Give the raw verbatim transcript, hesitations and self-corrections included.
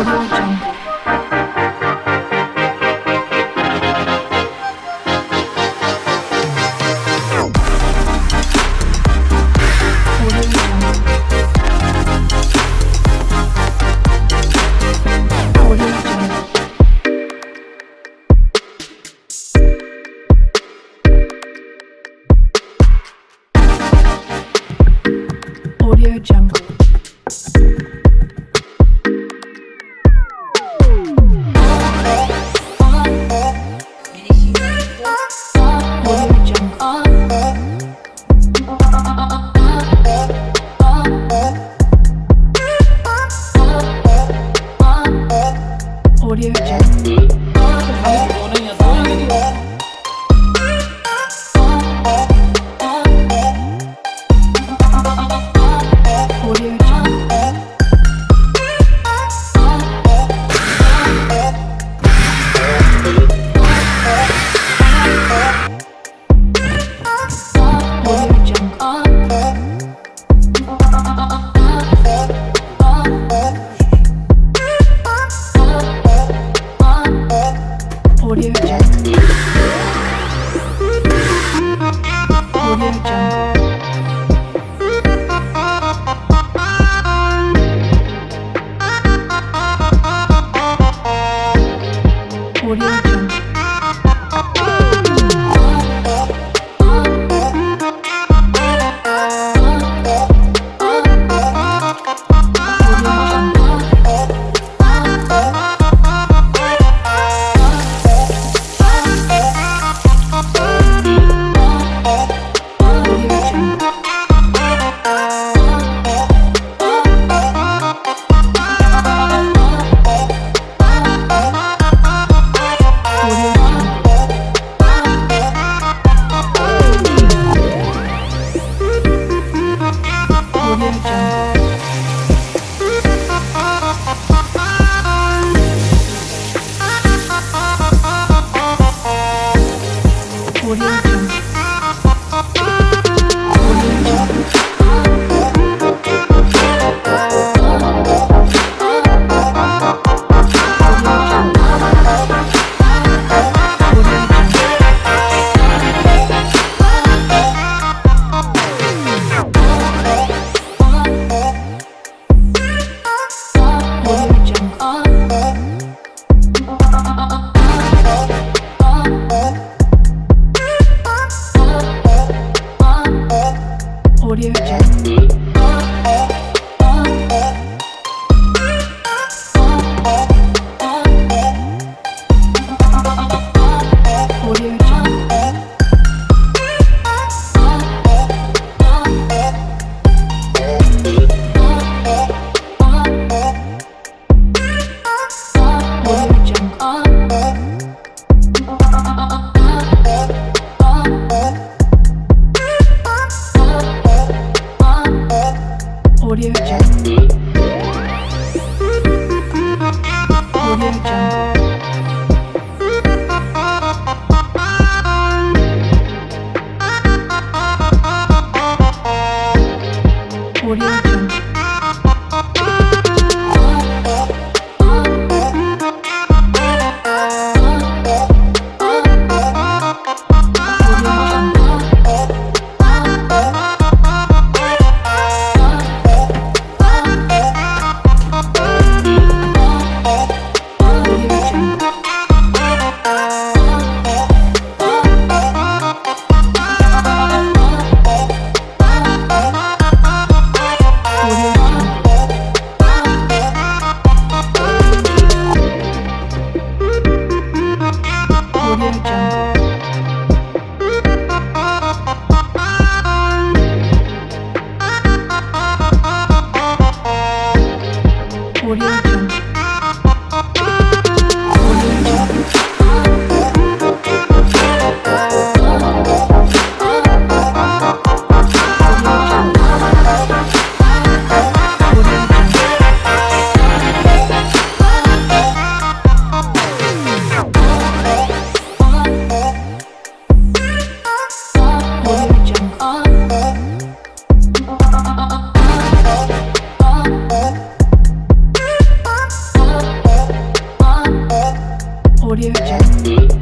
Jungle. Audio Jungle. Audio Jungle. Audio Jungle. Audio Jungle. Audio Jungle. Audio Jungle. Audio Jungle. Audio Jungle. Audio Jungle. Audio oh. audio jungle.